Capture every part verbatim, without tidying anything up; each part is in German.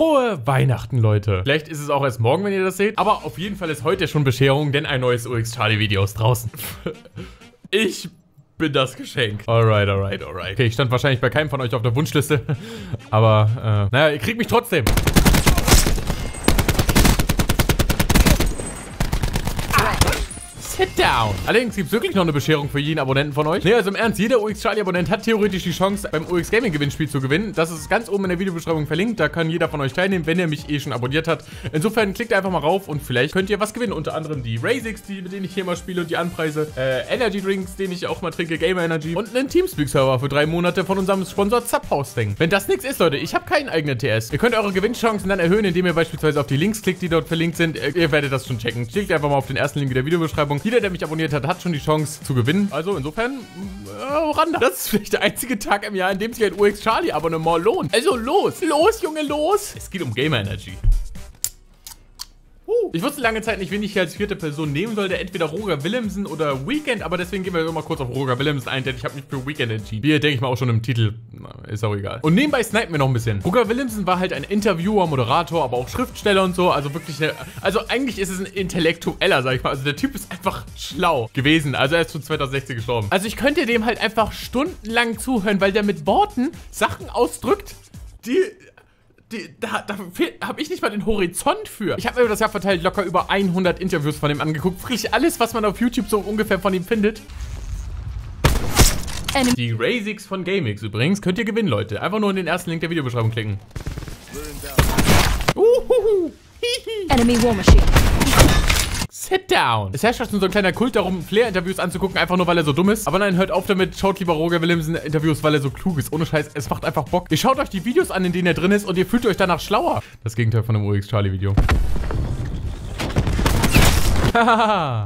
Frohe Weihnachten, Leute. Vielleicht ist es auch erst morgen, wenn ihr das seht. Aber auf jeden Fall ist heute schon Bescherung, denn ein neues O X-Charlie-Video ist draußen. Ich bin das Geschenk. Alright, alright, alright. Okay, ich stand wahrscheinlich bei keinem von euch auf der Wunschliste. Aber, äh, naja, ihr kriegt mich trotzdem. Sit down. Allerdings gibt es wirklich noch eine Bescherung für jeden Abonnenten von euch. Ne, also im Ernst, jeder O X-Charlie-Abonnent hat theoretisch die Chance, beim O X-Gaming-Gewinnspiel zu gewinnen. Das ist ganz oben in der Videobeschreibung verlinkt. Da kann jeder von euch teilnehmen, wenn er mich eh schon abonniert hat. Insofern klickt einfach mal rauf und vielleicht könnt ihr was gewinnen. Unter anderem die Razix, die, mit denen ich hier mal spiele und die anpreise. Äh, Energy Drinks, den ich auch mal trinke, Gamer Energy. Und einen Teamspeak-Server für drei Monate von unserem Sponsor Zap Hosting. Wenn das nichts ist, Leute, ich habe keinen eigenen T S. Ihr könnt eure Gewinnchancen dann erhöhen, indem ihr beispielsweise auf die Links klickt, die dort verlinkt sind. Ihr werdet das schon checken. Klickt einfach mal auf den ersten Link in der Videobeschreibung. Jeder, der mich abonniert hat, hat schon die Chance zu gewinnen. Also insofern, äh, ran da. Das ist vielleicht der einzige Tag im Jahr, in dem sich ein O X-Charlie-Abonnement lohnt. Also los, los, Junge, los. Es geht um Gamer Energy. Uh. Ich wusste lange Zeit nicht, wen ich hier als vierte Person nehmen sollte. Entweder Roger Willemsen oder Weekend. Aber deswegen gehen wir jetzt mal kurz auf Roger Willemsen ein, denn ich habe mich für Weekend entschieden. Hier denke ich mal auch schon im Titel. Na, ist auch egal. Und nebenbei snipen wir noch ein bisschen. Roger Willemsen war halt ein Interviewer, Moderator, aber auch Schriftsteller und so. Also wirklich eine, also eigentlich ist es ein Intellektueller, sag ich mal. Also der Typ ist einfach schlau gewesen. Also er ist schon zweitausendsechzehn gestorben. Also ich könnte dem halt einfach stundenlang zuhören, weil der mit Worten Sachen ausdrückt, die... Die, da da habe ich nicht mal den Horizont für. Ich habe mir das Jahr verteilt locker über hundert Interviews von ihm angeguckt. Frisch alles, was man auf YouTube so ungefähr von ihm findet. Die Razix von GameX übrigens könnt ihr gewinnen, Leute. Einfach nur in den ersten Link der Videobeschreibung klicken. Uhuhu. Enemy War Machine. Sit down. Es herrscht schon so ein kleiner Kult darum, Flair-Interviews anzugucken, einfach nur, weil er so dumm ist. Aber nein, hört auf damit. Schaut lieber Roger Willemsen-Interviews, weil er so klug ist. Ohne Scheiß, es macht einfach Bock. Ihr schaut euch die Videos an, in denen er drin ist und ihr fühlt euch danach schlauer. Das Gegenteil von einem O X-Charlie-Video.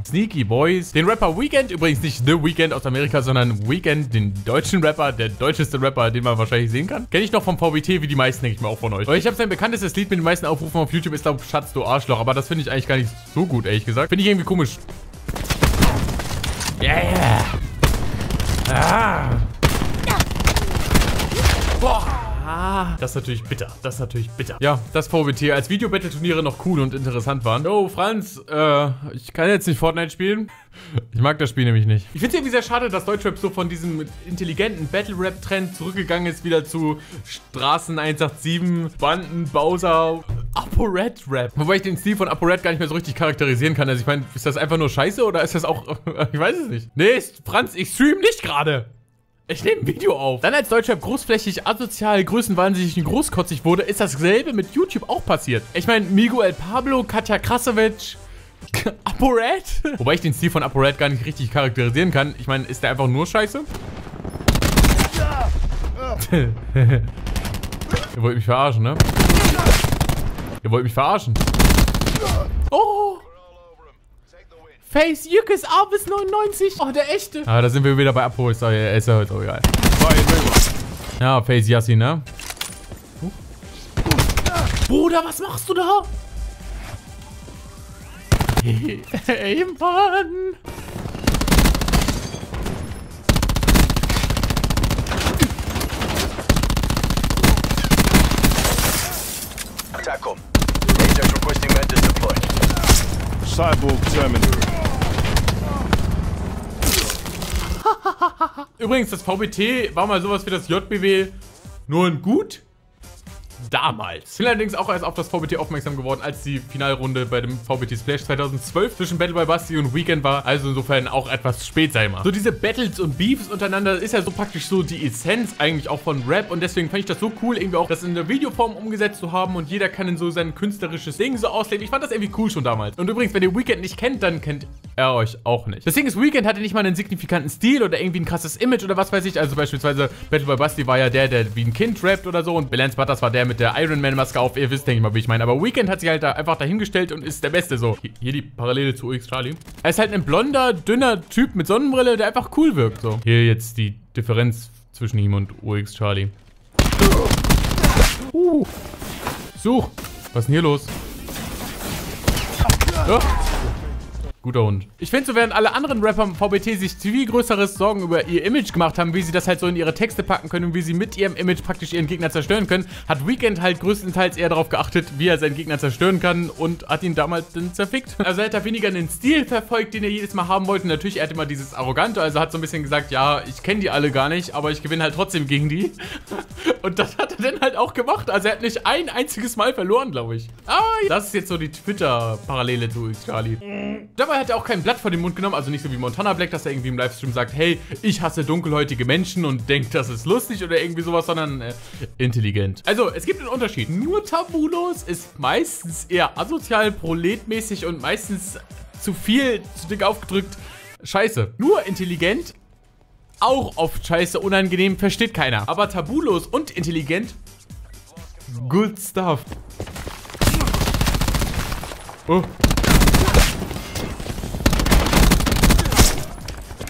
Sneaky Boys. Den Rapper Weekend, übrigens nicht The Weekend aus Amerika, sondern Weekend, den deutschen Rapper, der deutscheste Rapper, den man wahrscheinlich sehen kann. Kenne ich noch vom V B T, wie die meisten, denke ich mal, auch von euch. Ich habe sein bekanntestes Lied mit den meisten Aufrufen auf YouTube, ist, glaube ich, Schatz, du Arschloch. Aber das finde ich eigentlich gar nicht so gut, ehrlich gesagt. Finde ich irgendwie komisch. Yeah. Ah. Boah. Ah, das ist natürlich bitter. Das ist natürlich bitter. Ja, das V B T als Video-Battle-Turniere noch cool und interessant waren. Yo, Franz, äh, ich kann jetzt nicht Fortnite spielen. Ich mag das Spiel nämlich nicht. Ich finde es irgendwie sehr schade, dass Deutschrap so von diesem intelligenten Battle-Rap-Trend zurückgegangen ist, wieder zu Straßen eins acht sieben, Banden, Bowser, ApoRed-Rap. Wobei ich den Stil von ApoRed gar nicht mehr so richtig charakterisieren kann. Also ich meine, ist das einfach nur Scheiße oder ist das auch... Ich weiß es nicht. Nee, Franz, ich stream nicht gerade. Ich nehme ein Video auf. Dann als Deutschrap großflächig, asozial, größenwahnsinnig und großkotzig wurde, ist dasselbe mit YouTube auch passiert. Ich meine, Miguel Pablo, Katja Krasowitsch, ApoRed. Wobei ich den Stil von ApoRed gar nicht richtig charakterisieren kann. Ich meine, ist der einfach nur scheiße? Ja. Ihr wollt mich verarschen, ne? Ihr wollt mich verarschen. Oh! Face Jückes A bis neunundneunzig. Oh, der echte. Ah, da sind wir wieder bei Apo. Ist ja jetzt auch egal. Ja, Face Yassi, ne? Uh. Bruder, was machst du da? Ey, Mann. Attackum. Agent requesting man deployed. Cyborg Germany. Übrigens, das V B T war mal sowas wie das J B W, nur ein Gut damals. Ich bin allerdings auch erst auf das V B T aufmerksam geworden, als die Finalrunde bei dem V B T Splash zweitausendzwölf zwischen Battleboi Basti und Weekend war. Also insofern auch etwas spät, sei mal. So diese Battles und Beefs untereinander ist ja so praktisch so die Essenz eigentlich auch von Rap. Und deswegen fand ich das so cool, irgendwie auch das in der Videoform umgesetzt zu haben. Und jeder kann in so sein künstlerisches Ding so ausleben. Ich fand das irgendwie cool schon damals. Und übrigens, wenn ihr Weekend nicht kennt, dann kennt er euch auch nicht. Deswegen ist Weekend hatte nicht mal einen signifikanten Stil oder irgendwie ein krasses Image oder was weiß ich. Also beispielsweise Battleboi Basti war ja der, der wie ein Kind rappt oder so. Und Balance Butters war der mit mit der Iron Man Maske auf. Ihr wisst, denke ich mal, wie ich meine. Aber Weekend hat sich halt da einfach dahingestellt und ist der Beste so. Hier die Parallele zu O X Charlie. Er ist halt ein blonder, dünner Typ mit Sonnenbrille, der einfach cool wirkt so. Hier jetzt die Differenz zwischen ihm und O X Charlie. Uh. Such. Was ist denn hier los? Oh. Guter Hund. Ich finde, so während alle anderen Rapper im V B T sich viel größeres Sorgen über ihr Image gemacht haben, wie sie das halt so in ihre Texte packen können und wie sie mit ihrem Image praktisch ihren Gegner zerstören können, hat Weekend halt größtenteils eher darauf geachtet, wie er seinen Gegner zerstören kann und hat ihn damals dann zerfickt. Also er hat da weniger den Stil verfolgt, den er jedes Mal haben wollte. Natürlich, er hat immer dieses Arrogante, also hat so ein bisschen gesagt, ja, ich kenne die alle gar nicht, aber ich gewinne halt trotzdem gegen die. Und das hat er dann halt auch gemacht. Also er hat nicht ein einziges Mal verloren, glaube ich. Ah, das ist jetzt so die Twitter-Parallele zu Charlie. Dabei hat er auch kein Blatt vor den Mund genommen, also nicht so wie Montana Black, dass er irgendwie im Livestream sagt, hey, ich hasse dunkelhäutige Menschen und denkt, das ist lustig oder irgendwie sowas, sondern äh, intelligent. Also, es gibt einen Unterschied. Nur tabulos ist meistens eher asozial, proletmäßig und meistens zu viel, zu dick aufgedrückt. Scheiße. Nur intelligent, auch oft scheiße, unangenehm, versteht keiner. Aber tabulos und intelligent, good stuff. Oh.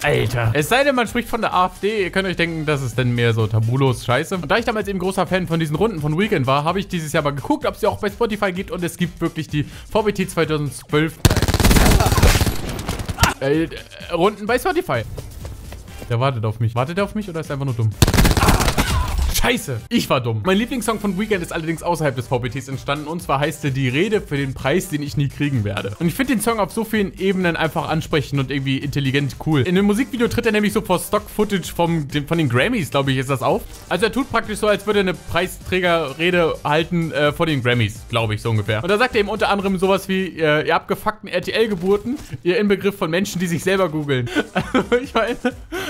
Alter. Es sei denn, man spricht von der AfD. Ihr könnt euch denken, das ist denn mehr so tabulos Scheiße. Und da ich damals eben großer Fan von diesen Runden von Weekend war, habe ich dieses Jahr mal geguckt, ob es ja auch bei Spotify gibt. Und es gibt wirklich die V B T zweitausendzwölf äh, Runden bei Spotify. Der wartet auf mich. Wartet er auf mich oder ist er einfach nur dumm? Scheiße, ich war dumm. Mein Lieblingssong von Weekend ist allerdings außerhalb des V B Ts entstanden und zwar heißt er Die Rede für den Preis, den ich nie kriegen werde. Und ich finde den Song auf so vielen Ebenen einfach ansprechend und irgendwie intelligent cool. In dem Musikvideo tritt er nämlich so vor Stock-Footage von den Grammys, glaube ich, ist das auf. Also er tut praktisch so, als würde er eine Preisträgerrede halten äh, vor den Grammys, glaube ich, so ungefähr. Und da sagt er eben unter anderem sowas wie, äh, ihr abgefuckten R T L-Geburten, ihr Inbegriff von Menschen, die sich selber googeln. Ich meine,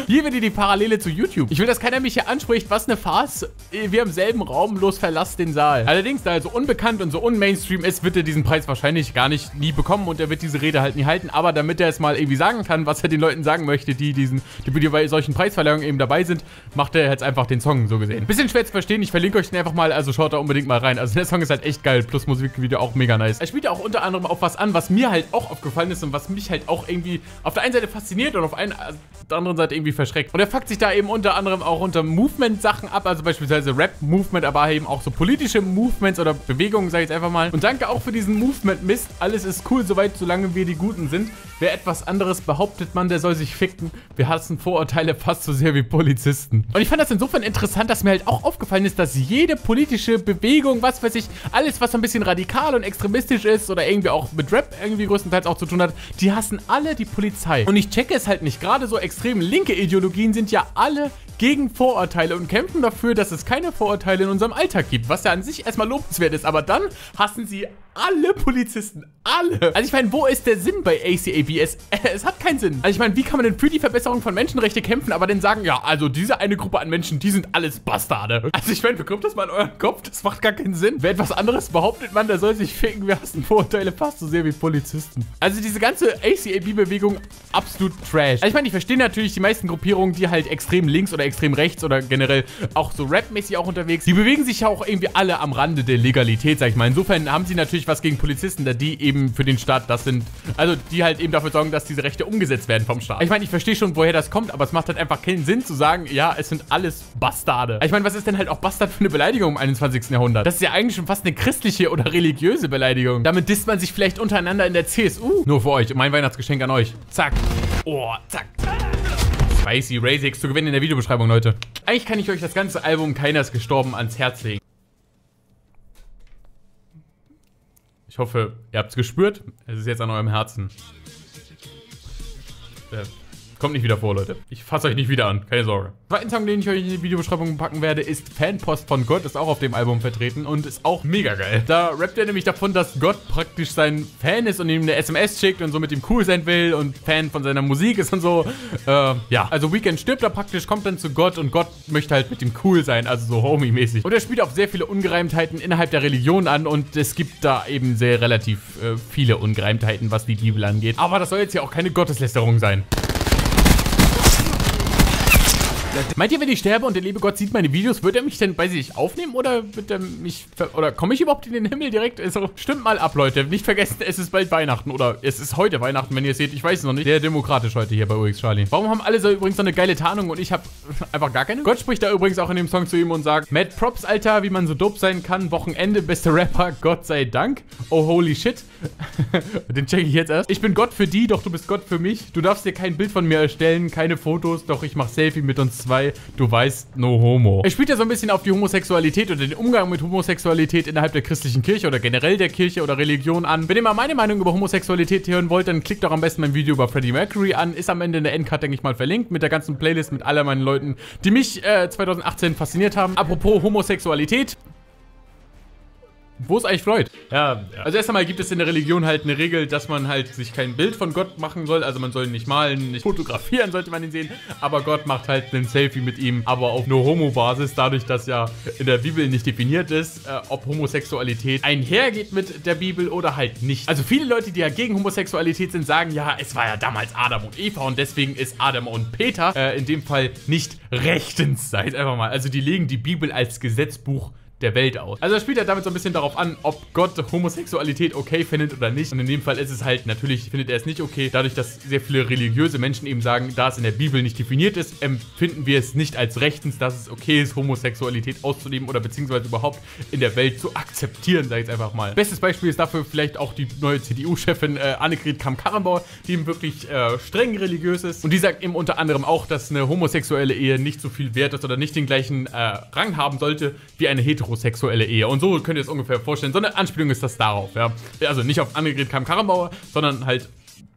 hier wird die Parallele zu YouTube. Ich will, dass keiner mich hier anspricht, was eine Farce. Wir im selben Raum, los, verlasst den Saal. Allerdings, da er so unbekannt und so unmainstream ist, wird er diesen Preis wahrscheinlich gar nicht nie bekommen und er wird diese Rede halt nie halten. Aber damit er es mal irgendwie sagen kann, was er den Leuten sagen möchte, die diesen, die bei solchen Preisverleihungen eben dabei sind, macht er jetzt einfach den Song, so gesehen. Bisschen schwer zu verstehen, ich verlinke euch den einfach mal, also schaut da unbedingt mal rein. Also der Song ist halt echt geil, plus Musikvideo auch mega nice. Er spielt ja auch unter anderem auf was an, was mir halt auch aufgefallen ist und was mich halt auch irgendwie auf der einen Seite fasziniert und auf, einen, auf der anderen Seite irgendwie verschreckt. Und er fuckt sich da eben unter anderem auch unter Movement-Sachen ab, also bei beispielsweise Rap-Movement, aber eben auch so politische Movements oder Bewegungen, sage ich jetzt einfach mal. Und danke auch für diesen Movement-Mist. Alles ist cool, soweit, solange wir die Guten sind. Wer etwas anderes behauptet, man, der soll sich ficken. Wir hassen Vorurteile fast so sehr wie Polizisten. Und ich fand das insofern interessant, dass mir halt auch aufgefallen ist, dass jede politische Bewegung, was weiß ich, alles, was so ein bisschen radikal und extremistisch ist oder irgendwie auch mit Rap irgendwie größtenteils auch zu tun hat, die hassen alle die Polizei. Und ich checke es halt nicht. Gerade so extrem linke Ideologien sind ja alle gegen Vorurteile und kämpfen dafür, dass es keine Vorurteile in unserem Alltag gibt, was ja an sich erstmal lobenswert ist, aber dann hassen sie alle Polizisten, alle. Also ich meine, wo ist der Sinn bei A C A B? Es, es hat keinen Sinn. Also ich meine, wie kann man denn für die Verbesserung von Menschenrechten kämpfen, aber dann sagen, ja, also diese eine Gruppe an Menschen, die sind alles Bastarde. Also ich meine, bekommt das mal in euren Kopf? Das macht gar keinen Sinn. Wer etwas anderes behauptet, man, der soll sich ficken, wir hassen Vorurteile fast so sehr wie Polizisten. Also diese ganze A C A B-Bewegung, absolut trash. Also ich meine, ich verstehe natürlich die meisten Gruppierungen, die halt extrem links oder extrem rechts oder generell auch so rapmäßig auch unterwegs. Die bewegen sich ja auch irgendwie alle am Rande der Legalität, sag ich mal. Insofern haben sie natürlich was gegen Polizisten, da die eben für den Staat das sind. Also die halt eben dafür sorgen, dass diese Rechte umgesetzt werden vom Staat. Ich meine, ich verstehe schon, woher das kommt, aber es macht halt einfach keinen Sinn zu sagen, ja, es sind alles Bastarde. Ich meine, was ist denn halt auch Bastard für eine Beleidigung im einundzwanzigsten Jahrhundert? Das ist ja eigentlich schon fast eine christliche oder religiöse Beleidigung. Damit disst man sich vielleicht untereinander in der C S U. Nur für euch. Mein Weihnachtsgeschenk an euch. Zack. Oh, zack. Spicy Razix zu gewinnen in der Videobeschreibung, Leute. Eigentlich kann ich euch das ganze Album Keiner ist gestorben ans Herz legen. Ich hoffe, ihr habt es gespürt. Es ist jetzt an eurem Herzen. Äh, kommt nicht wieder vor, Leute. Ich fasse euch nicht wieder an, keine Sorge. Der zweite Song, den ich euch in die Videobeschreibung packen werde, ist Fanpost von Gott. Ist auch auf dem Album vertreten und ist auch mega geil. Da rappt er nämlich davon, dass Gott praktisch sein Fan ist und ihm eine S M S schickt und so mit ihm cool sein will und Fan von seiner Musik ist und so. Äh, ja, also Weekend stirbt da praktisch, kommt dann zu Gott und Gott möchte halt mit ihm cool sein, also so homie-mäßig. Und er spielt auf sehr viele Ungereimtheiten innerhalb der Religion an und es gibt da eben sehr relativ äh, viele Ungereimtheiten, was die Bibel angeht. Aber das soll jetzt ja auch keine Gotteslästerung sein. Meint ihr, wenn ich sterbe und der liebe Gott sieht meine Videos, wird er mich denn bei sich aufnehmen oder wird er mich oder komme ich überhaupt in den Himmel direkt? Also stimmt mal ab, Leute. Nicht vergessen, es ist bald Weihnachten oder es ist heute Weihnachten, wenn ihr es seht. Ich weiß es noch nicht. Sehr demokratisch heute hier bei O X Charlie. Warum haben alle so übrigens so eine geile Tarnung und ich habe einfach gar keine? Gott spricht da übrigens auch in dem Song zu ihm und sagt, Mad Props, Alter, wie man so dope sein kann. Wochenende, beste Rapper, Gott sei Dank. Oh, holy shit. Den checke ich jetzt erst. Ich bin Gott für die, doch du bist Gott für mich. Du darfst dir kein Bild von mir erstellen, keine Fotos, doch ich mache Selfie mit uns zwei. Du weißt, no homo. Er spielt ja so ein bisschen auf die Homosexualität oder den Umgang mit Homosexualität innerhalb der christlichen Kirche oder generell der Kirche oder Religion an. Wenn ihr mal meine Meinung über Homosexualität hören wollt, dann klickt doch am besten mein Video über Freddie Mercury an. Ist am Ende in der Endcard, denke ich mal, verlinkt mit der ganzen Playlist mit aller meinen Leuten, die mich äh, zweitausendachtzehn fasziniert haben. Apropos Homosexualität. Wo ist eigentlich Freud? Ja, ja. Also erst einmal gibt es in der Religion halt eine Regel, dass man halt sich kein Bild von Gott machen soll. Also man soll ihn nicht malen, nicht fotografieren, sollte man ihn sehen. Aber Gott macht halt einen Selfie mit ihm, aber auf No-Homo-Basis. Dadurch, dass ja in der Bibel nicht definiert ist, äh, ob Homosexualität einhergeht mit der Bibel oder halt nicht. Also viele Leute, die ja gegen Homosexualität sind, sagen, ja, es war ja damals Adam und Eva und deswegen ist Adam und Peter äh, in dem Fall nicht rechtens, sag ich einfach mal. Also die legen die Bibel als Gesetzbuch der Welt aus. Also das spielt ja damit so ein bisschen darauf an, ob Gott Homosexualität okay findet oder nicht. Und in dem Fall ist es halt, natürlich findet er es nicht okay. Dadurch, dass sehr viele religiöse Menschen eben sagen, da es in der Bibel nicht definiert ist, empfinden wir es nicht als rechtens, dass es okay ist, Homosexualität auszuleben oder beziehungsweise überhaupt in der Welt zu akzeptieren, sag ich jetzt einfach mal. Bestes Beispiel ist dafür vielleicht auch die neue C D U-Chefin äh, Annegret Kramp-Karrenbauer, die eben wirklich äh, streng religiös ist. Und die sagt eben unter anderem auch, dass eine homosexuelle Ehe nicht so viel wert ist oder nicht den gleichen äh, Rang haben sollte wie eine heterosexuelle sexuelle Ehe. Und so könnt ihr es ungefähr vorstellen. So eine Anspielung ist das darauf, ja. Also nicht auf Annegret Kramp-Karrenbauer, sondern halt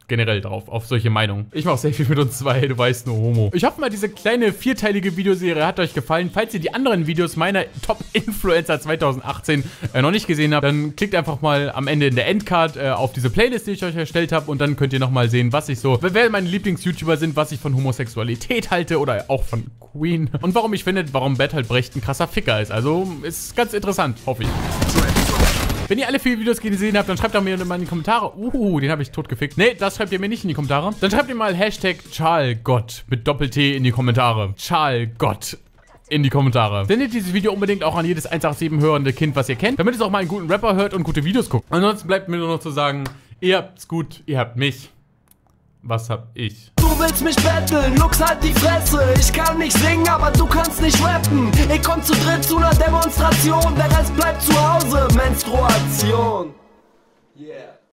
generell drauf, auf solche Meinungen. Ich mache sehr viel mit uns zwei, du weißt, nur Homo. Ich hoffe mal, diese kleine vierteilige Videoserie hat euch gefallen. Falls ihr die anderen Videos meiner Top-Influencer zweitausendachtzehn äh, noch nicht gesehen habt, dann klickt einfach mal am Ende in der Endcard äh, auf diese Playlist, die ich euch erstellt habe und dann könnt ihr nochmal sehen, was ich so, wer meine Lieblings-YouTuber sind, was ich von Homosexualität halte oder auch von Queen und warum ich finde, warum Bertolt Brecht ein krasser Ficker ist. Also, ist ganz interessant, hoffe ich. Wenn ihr alle vier Videos gesehen habt, dann schreibt doch mir mal in die Kommentare. Uh, den habe ich tot gefickt. Nee, das schreibt ihr mir nicht in die Kommentare. Dann schreibt ihr mal Hashtag Charlgott mit Doppel-T in die Kommentare. Charlgott in die Kommentare. Sendet dieses Video unbedingt auch an jedes eins acht sieben hörende Kind, was ihr kennt, damit es auch mal einen guten Rapper hört und gute Videos guckt. Ansonsten bleibt mir nur noch zu sagen, ihr habt's gut, ihr habt mich. Was hab ich? Du willst mich betteln, nix halt die Fresse. Ich kann nicht singen, aber du kannst nicht rappen. Ich komm zu dritt zu einer Demonstration, der Rest bleibt zu Hause. Menstruation. Yeah.